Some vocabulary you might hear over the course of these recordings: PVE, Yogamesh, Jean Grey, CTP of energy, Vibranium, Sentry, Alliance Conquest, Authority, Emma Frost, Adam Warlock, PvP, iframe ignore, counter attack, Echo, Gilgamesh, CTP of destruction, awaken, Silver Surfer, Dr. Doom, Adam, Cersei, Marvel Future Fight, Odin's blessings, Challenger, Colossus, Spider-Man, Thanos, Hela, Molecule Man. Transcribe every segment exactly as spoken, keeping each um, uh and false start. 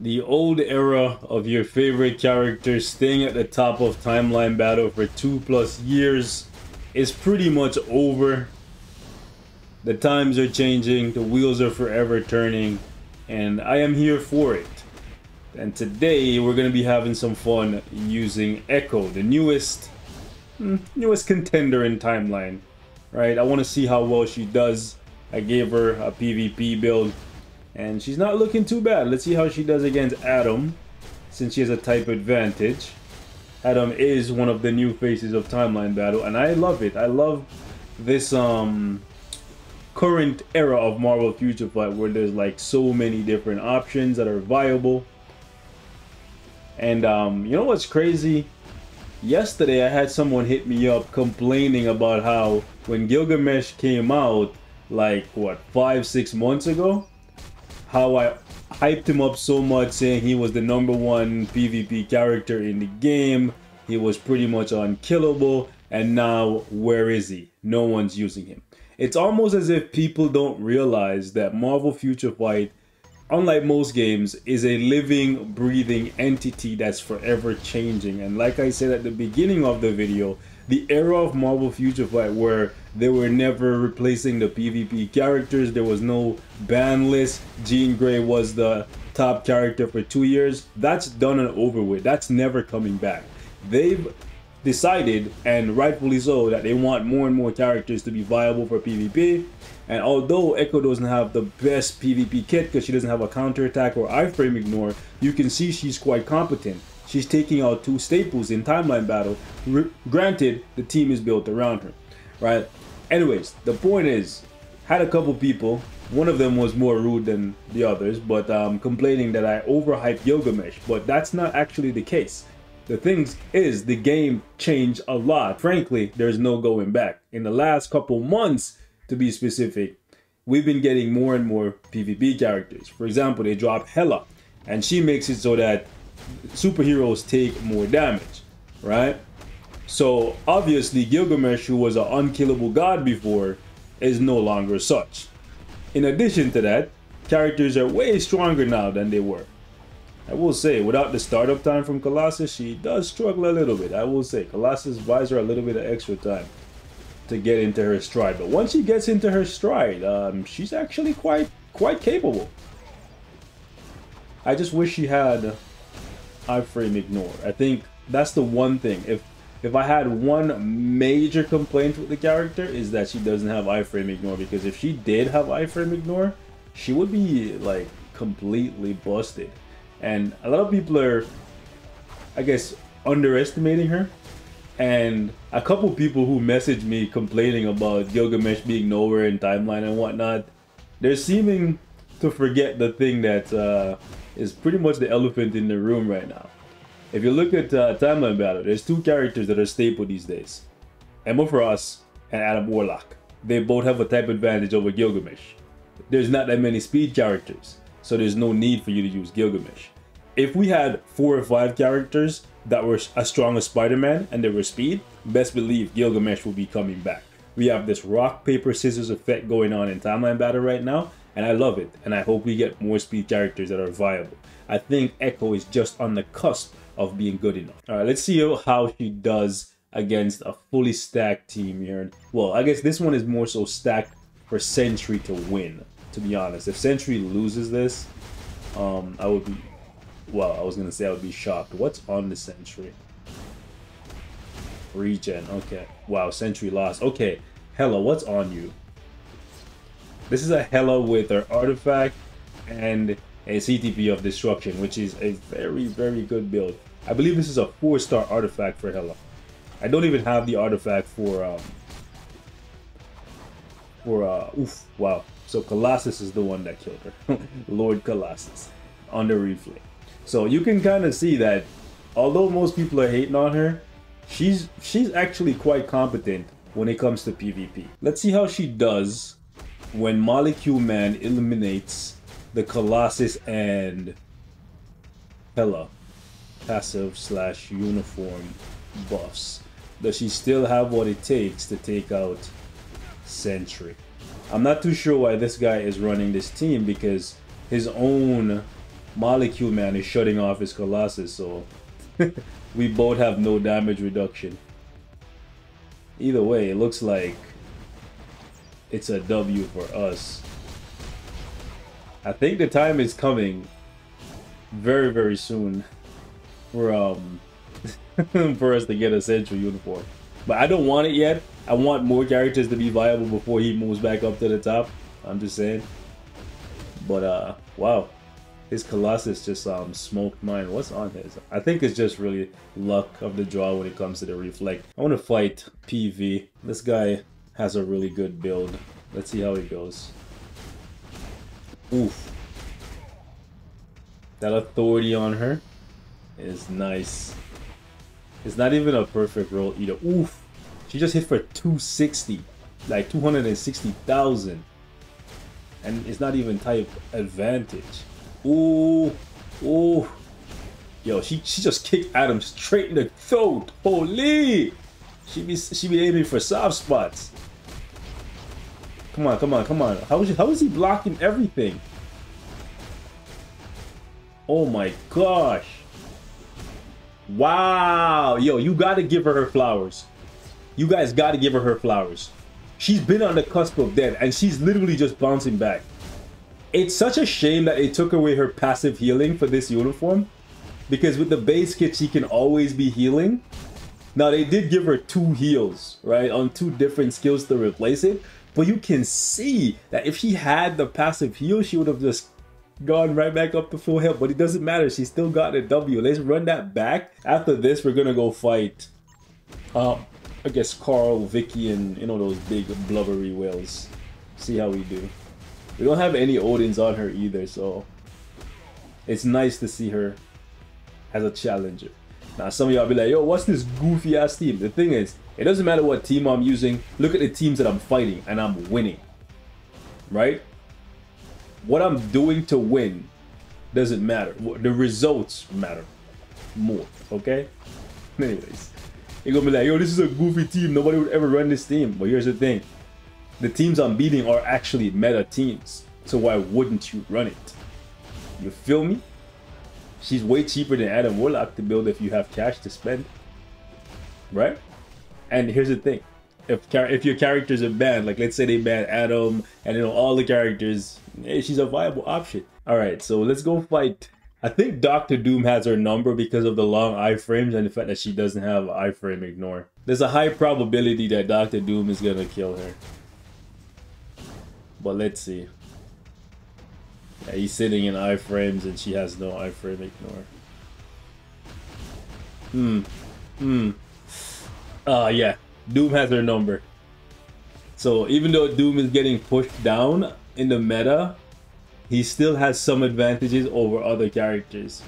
The old era of your favorite character staying at the top of timeline battle for two plus years is pretty much over. The times are changing, the wheels are forever turning, and I am here for it. And today we're going to be having some fun using Echo, the newest, newest contender in timeline, right? I want to see how well she does. I gave her a PvP build, and she's not looking too bad. Let's see how she does against Adam, since she has a type advantage. Adam is one of the new faces of timeline battle, and I love it. I love this um, current era of Marvel Future Fight, where there's like so many different options that are viable. And um, you know what's crazy? Yesterday I had someone hit me up complaining about how when Gilgamesh came out, like what, five, six months ago, how I hyped him up so much, saying he was the number one PvP character in the game. He was pretty much unkillable, and now where is he? No one's using him. It's almost as if people don't realize that Marvel Future Fight, unlike most games, is a living, breathing entity that's forever changing. And like I said at the beginning of the video, the era of Marvel Future Fight, where they were never replacing the PvP characters, there was no ban list, Jean Grey was the top character for two years, that's done and over with. That's never coming back. They've decided, and rightfully so, that they want more and more characters to be viable for PvP. And although Echo doesn't have the best PvP kit because she doesn't have a counter attack or iframe ignore, you can see she's quite competent. She's taking out two staples in timeline battle. R- granted, the team is built around her, right? Anyways, the point is, had a couple people, one of them was more rude than the others, but um, complaining that I overhyped Yogamesh, but that's not actually the case. The thing is, the game changed a lot. Frankly, there's no going back. In the last couple months, to be specific, we've been getting more and more PvP characters. For example, they drop Hela, and she makes it so that superheroes take more damage, right? So obviously Gilgamesh, who was an unkillable god before, is no longer such. In addition to that, characters are way stronger now than they were. I will say, without the startup time from Colossus, she does struggle a little bit. I will say Colossus buys her a little bit of extra time to get into her stride, but once she gets into her stride, um, she's actually quite quite capable. I just wish she had iframe ignore. I think that's the one thing. If if I had one major complaint with the character, is that she doesn't have iframe ignore, because if she did have iframe ignore, she would be like completely busted. And a lot of people are, I guess, underestimating her. And a couple people who messaged me complaining about Gilgamesh being nowhere in timeline and whatnot, they're seeming to forget the thing that uh, is pretty much the elephant in the room right now. If you look at uh, timeline battle, there's two characters that are staple these days: Emma Frost and Adam Warlock. They both have a type advantage over Gilgamesh. There's not that many speed characters, so there's no need for you to use Gilgamesh. If we had four or five characters that were as strong as Spider-Man and they were speed, best believe Gilgamesh will be coming back. We have this rock, paper, scissors effect going on in timeline battle right now, and I love it. And I hope we get more speed characters that are viable. I think Echo is just on the cusp of being good enough. All right, let's see how she does against a fully stacked team here. Well, I guess this one is more so stacked for Sentry to win, to be honest. If Sentry loses this, um, I would be... well, I was gonna say I would be shocked. What's on the Sentry? Regen, okay. Wow, Sentry lost. Okay, Hela, what's on you? This is a Hela with her artifact and a C T P of destruction, which is a very, very good build. I believe this is a four-star artifact for Hela. I don't even have the artifact for, um... for, uh, oof, wow. So Colossus is the one that killed her. Lord Colossus, on the replay. So you can kind of see that although most people are hating on her, she's she's actually quite competent when it comes to PvP. Let's see how she does when Molecule Man eliminates the Colossus and Hela passive slash uniform buffs. Does she still have what it takes to take out Sentry? I'm not too sure why this guy is running this team, because his own Molecule Man is shutting off his Colossus, so we both have no damage reduction. Either way, it looks like it's a W for us. I think the time is coming very, very soon for um for us to get a Sentry uniform. But I don't want it yet. I want more characters to be viable before he moves back up to the top. I'm just saying. But uh wow. His Colossus just um smoked mine. What's on his? I think it's just really luck of the draw when it comes to the reflect. I want to fight P V. This guy has a really good build. Let's see how he goes. Oof. That authority on her is nice. It's not even a perfect roll either. Oof. She just hit for two sixty. Like two hundred sixty thousand. And it's not even type advantage. Ooh, ooh, yo, she she just kicked Adam straight in the throat. Holy, she be she be aiming for soft spots. Come on, come on, come on. How is how is he blocking everything? Oh my gosh! Wow, yo, you gotta give her her flowers. You guys gotta give her her flowers. She's been on the cusp of death, and she's literally just bouncing back. It's such a shame that it took away her passive healing for this uniform, because with the base kit she can always be healing. Now they did give her two heals, right, on two different skills to replace it, but you can see that if she had the passive heal she would have just gone right back up to full health, but it doesn't matter, she still got a W. Let's run that back. After this we're gonna go fight uh, I guess Carl, Vicky, and you know those big blubbery whales. See how we do. We don't have any Odins on her either, so it's nice to see her as a challenger. Now, some of y'all be like, yo, what's this goofy ass team? The thing is, it doesn't matter what team I'm using. Look at the teams that I'm fighting, and I'm winning, right? What I'm doing to win doesn't matter. The results matter more, okay? Anyways, you're going to be like, yo, this is a goofy team. Nobody would ever run this team. But here's the thing. The teams I'm beating are actually meta teams, so why wouldn't you run it? You feel me? She's way cheaper than Adam Warlock to build if you have cash to spend, right? And here's the thing, if if your characters are banned, like let's say they ban Adam and you know all the characters, hey, she's a viable option. All right, so let's go fight. I think Doctor Doom has her number because of the long iframes and the fact that she doesn't have iframe ignore. There's a high probability that Doctor Doom is gonna kill her. But let's see. Yeah, he's sitting in iframes and she has no iframe ignore. Hmm. Hmm. Uh, yeah. Doom has her number. So even though Doom is getting pushed down in the meta, he still has some advantages over other characters.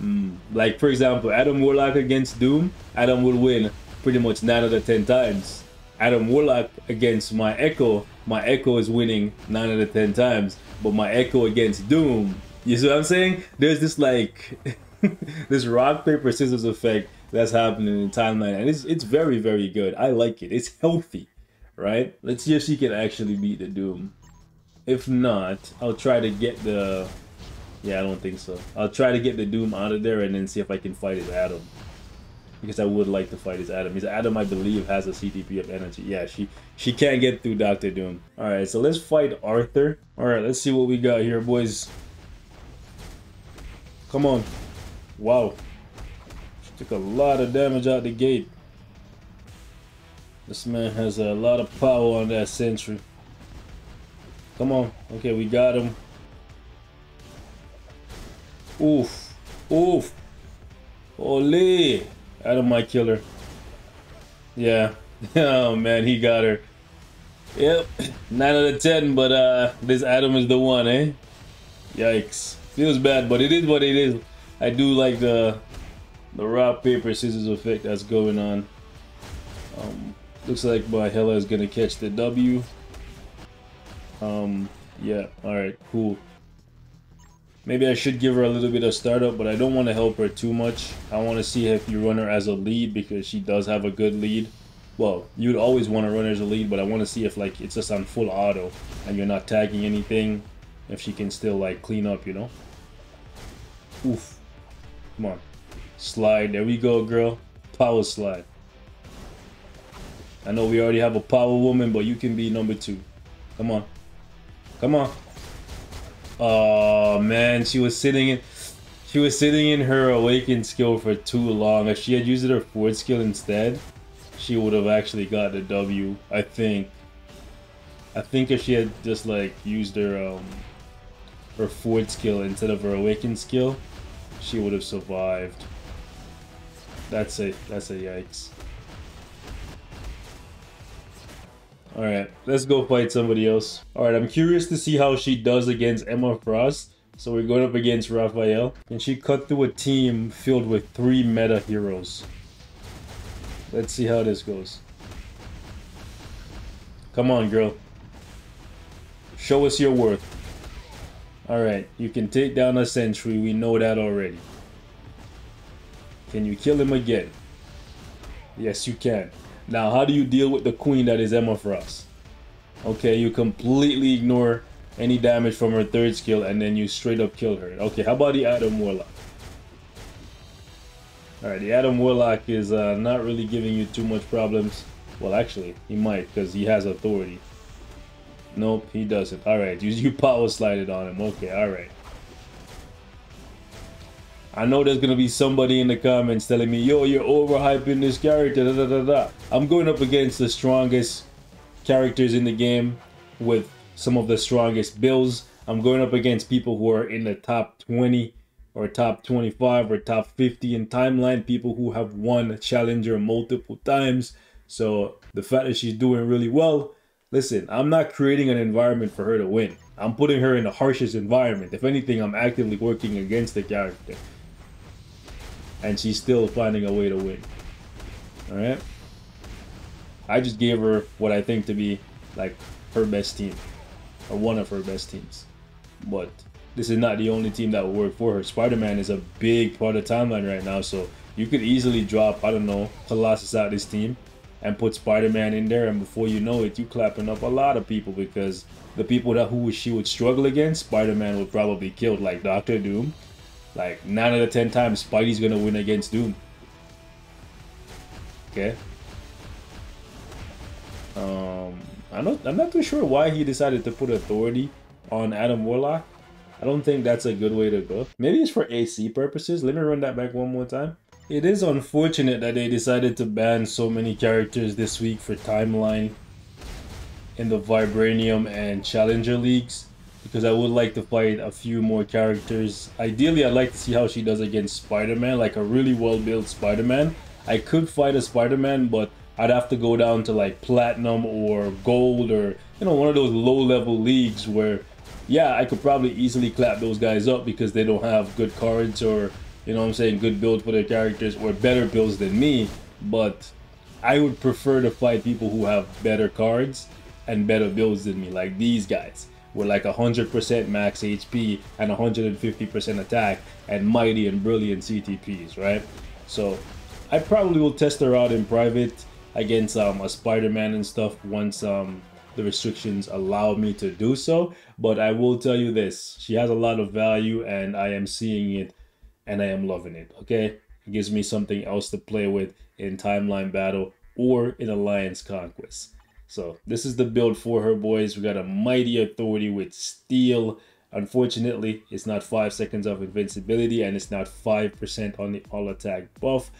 Mm. Like, for example, Adam Warlock against Doom, Adam will win pretty much nine out of ten times. Adam Warlock against my Echo, my Echo is winning nine out of ten times, but my Echo against Doom, you see what I'm saying? There's this like, this rock, paper, scissors effect that's happening in the timeline, and it's, it's very, very good. I like it. It's healthy, right? Let's see if she can actually beat the Doom. If not, I'll try to get the, yeah, I don't think so. I'll try to get the Doom out of there and then see if I can fight his Adam. Because I would like to fight his Adam. His Adam, I believe, has a C T P of energy. Yeah, she she can't get through Doctor Doom. All right, so let's fight Arthur. All right, let's see what we got here, boys. Come on. Wow. She took a lot of damage out the gate. This man has a lot of power on that Sentry. Come on. Okay, we got him. Oof. Oof. Ole. Adam might kill her. Yeah. Oh man, he got her. Yep. nine out of ten, but uh, this Adam is the one, eh? Yikes. Feels bad, but it is what it is. I do like the the rock, paper, scissors effect that's going on. Um, looks like my Hela is gonna catch the W. Um, yeah, alright, cool. Maybe I should give her a little bit of startup, but I don't want to help her too much. I want to see if you run her as a lead because she does have a good lead. Well, you'd always want to run her as a lead, but I want to see if like it's just on full auto and you're not tagging anything. if she can still like clean up, you know. Oof. Come on. Slide. There we go, girl. Power slide. I know we already have a power woman, but you can be number two. Come on. Come on. Oh, man. She was sitting in... She was sitting in her awakened skill for too long. If she had used her forward skill instead, she would have actually got the W, I think. I think if she had just, like, used her, um... her forward skill instead of her awakened skill, she would have survived. That's a... That's a yikes. Alright, let's go fight somebody else. Alright, I'm curious to see how she does against Emma Frost. So we're going up against Raphael. And she cut through a team filled with three meta heroes. Let's see how this goes. Come on, girl. Show us your worth. Alright, you can take down a sentry. We know that already. Can you kill him again? Yes, you can. Now, how do you deal with the queen that is Emma Frost? Okay, you completely ignore any damage from her third skill and then you straight up kill her. Okay, how about the Adam Warlock? Alright, the Adam Warlock is uh, not really giving you too much problems. Well, actually, he might because he has authority. Nope, he doesn't. Alright, you, you power slided on him. Okay, alright. I know there's going to be somebody in the comments telling me, yo, you're overhyping this character, da, da, da, da. I'm going up against the strongest characters in the game with some of the strongest builds. I'm going up against people who are in the top twenty or top twenty-five or top fifty in timeline, people who have won Challenger multiple times. So the fact that she's doing really well, listen, I'm not creating an environment for her to win. I'm putting her in the harshest environment. If anything, I'm actively working against the character. And she's still finding a way to win. Alright? I just gave her what I think to be like her best team. Or one of her best teams. But this is not the only team that will work for her. Spider-Man is a big part of the timeline right now. So you could easily drop, I don't know, Colossus out of this team. And put Spider-Man in there. And before you know it, you clapping up a lot of people. Because the people that who she would struggle against, Spider-Man would probably be killed. Like Doctor Doom. Like nine out of ten times, Spidey's gonna win against Doom. Okay. Um, I'm not, I'm not too sure why he decided to put authority on Adam Warlock. I don't think that's a good way to go. Maybe it's for A C purposes. Let me run that back one more time. It is unfortunate that they decided to ban so many characters this week for timeline in the Vibranium and Challenger leagues. Because I would like to fight a few more characters. Ideally, I'd like to see how she does against Spider-Man, like a really well-built Spider-Man. I could fight a Spider-Man, but I'd have to go down to like Platinum or Gold or, you know, one of those low-level leagues where, yeah, I could probably easily clap those guys up because they don't have good cards or, you know what I'm saying, good builds for their characters or better builds than me. But I would prefer to fight people who have better cards and better builds than me, like these guys. With like one hundred percent max H P and one hundred fifty percent attack and mighty and brilliant C T Ps, right? So I probably will test her out in private against um, a Spider-Man and stuff once um, the restrictions allow me to do so. But I will tell you this, she has a lot of value and I am seeing it and I am loving it, okay? It gives me something else to play with in timeline battle or in Alliance Conquest. So this is the build for her, boys. We got a mighty authority with steel. Unfortunately, it's not five seconds of invincibility and it's not five percent on the all attack buff.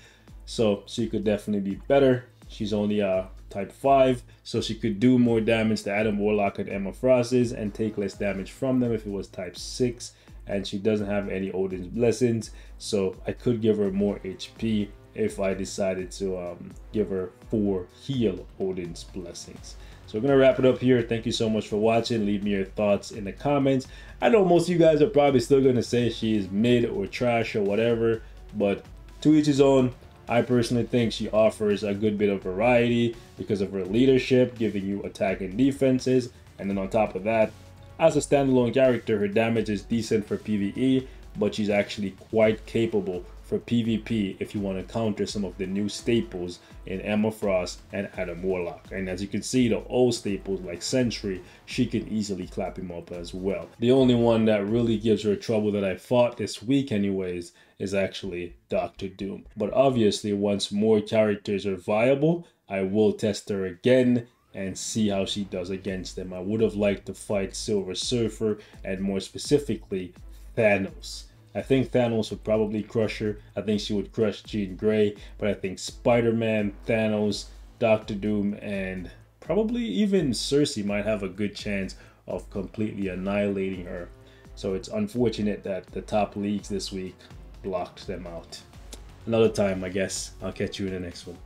So she could definitely be better. She's only uh type five, so she could do more damage to Adam Warlock and Emma Frost is and take less damage from them if it was type six. And she doesn't have any Odin's blessings, so I could give her more H P. If I decided to um, give her four heal Odin's blessings. So we're gonna wrap it up here. Thank you so much for watching. Leave me your thoughts in the comments. I know most of you guys are probably still gonna say she is mid or trash or whatever, but to each his own. I personally think she offers a good bit of variety because of her leadership, giving you attack and defenses. And then on top of that, as a standalone character, her damage is decent for PvE, but she's actually quite capable for PvP if you want to counter some of the new staples in Emma Frost and Adam Warlock. And as you can see, the old staples like Sentry, she can easily clap him up as well. The only one that really gives her trouble that I fought this week anyways is actually Doctor Doom. But obviously, once more characters are viable, I will test her again and see how she does against them. I would have liked to fight Silver Surfer and more specifically Thanos. I think Thanos would probably crush her. I think she would crush Jean Grey, but I think Spider-Man, Thanos, Doctor Doom, and probably even Cersei might have a good chance of completely annihilating her. So it's unfortunate that the top leagues this week blocked them out. Another time, I guess. I'll catch you in the next one.